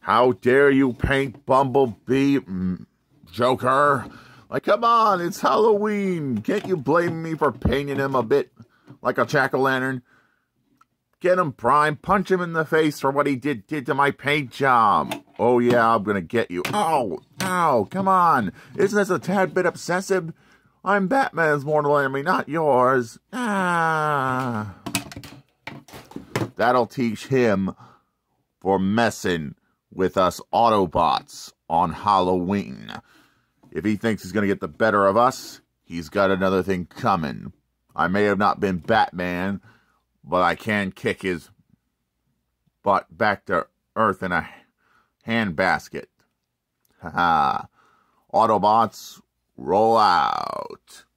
How dare you paint Bumblebee, Joker? Like, come on, it's Halloween. Can't you blame me for painting him a bit like a jack-o'-lantern? Get him, Prime. Punch him in the face for what he did to my paint job. Oh, yeah, I'm going to get you. Ow, ow, come on. Isn't this a tad bit obsessive? I'm Batman's mortal enemy, not yours. Ah. That'll teach him for messing with us Autobots on Halloween. If he thinks he's going to get the better of us, he's got another thing coming. I may have not been Batman, but I can kick his butt back to Earth in a handbasket. Ha ha. Autobots, roll out.